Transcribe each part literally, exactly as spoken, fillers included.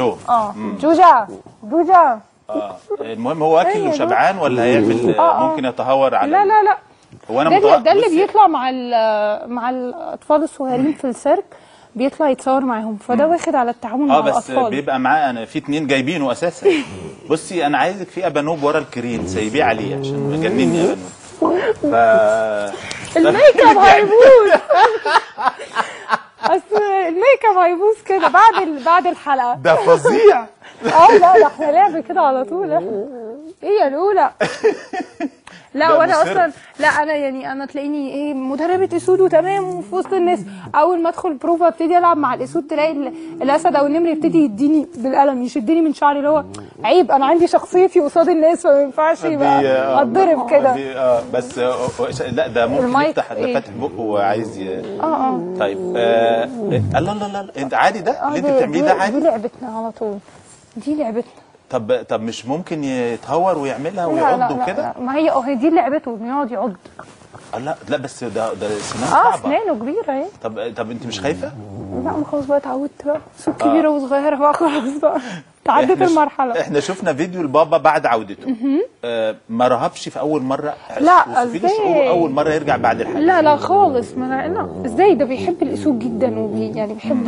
جو اه جوجا جوجا اه المهم هو اكل وشبعان ولا هيعمل ممكن يتهور على لا لا لا هو انا متوقع ده اللي بيطلع مع مع الاطفال الصغيرين في السيرك بيطلع يتصور معاهم فده واخد على التعامل مع الاطفال اه بس بيبقى معاه انا في اتنين جايبينه اساسا بصي انا عايزك في ابانوب ورا الكريم سايبيه عليه عشان مجنني ابانوب ف الميك اب هيبوظ اصل الميك اب هيبوظ كده بعد بعد الحلقه ده فظيع اه لا ده احنا لعب كده على طول احنا ايه يا لولا لا وانا اصلا لا انا يعني انا تلاقيني ايه مدربه اسود وتمام وفي وسط الناس اول ما ادخل بروفه ابتدي العب مع الاسود تلاقي الاسد او النمر يبتدي يديني بالقلم يشدني من شعري اللي هو عيب انا عندي شخصيتي قصاد الناس فما ينفعش يبقى اتضرب كده اه بس لا ده ممكن يفتح ده فاتح بقه وعايز اه اه طيب الله الله الله انت عادي ده اللي انت بتعمليه ده عادي دي لعبتنا على طول دي لعبتنا طب طب مش ممكن يتهور ويعملها ويعض وكده؟ ما هي اه دي لعبته بيقعد يعض لا لا بس ده ده سنانه اه سنانه كبيره اهي طب طب انت مش خايفه؟ لا ما خلاص بقى اتعودت بقى صوت كبيره آه. وصغيره بقى خلاص بقى تعدت المرحله احنا شفنا فيديو البابا بعد عودته آه ما رهبش في اول مره لا ازاي اول مره يرجع بعد الحلقه لا لا خالص ما لا ازاي ده بيحب الاسود جدا وبي يعني بيحب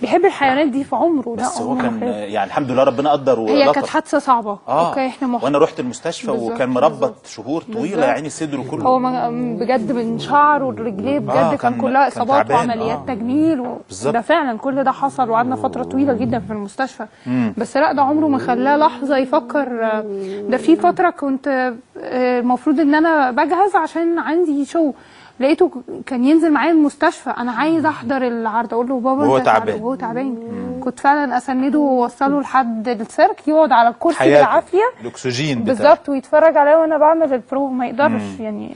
بيحب الحيوانات دي في عمره بس هو كان يعني الحمد لله ربنا قدر ولطف هي كانت حادثه صعبه آه. اوكي احنا محب. وانا رحت المستشفى وكان مربط شهور طويله يا عيني صدره كله هو بجد من شعره ورجليه بجد آه. كان كلها اصابات وعمليات آه. تجميل و... ده فعلا كل ده حصل وقعدنا فتره طويله جدا في المستشفى مم. بس لا ده عمره ما خلاه لحظه يفكر ده في فتره كنت المفروض ان انا بجهز عشان عندي شو لقيته كان ينزل معايا المستشفى انا عايز احضر العرض اقول له بابا هو تعبان هو تعبان كنت فعلا اسنده واوصله لحد السيرك يقعد على الكرسي بالعافيه الاكسجين بالظبط ويتفرج عليا وانا بعمل البروف ما يقدرش مم. يعني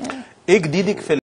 ايه جديدك في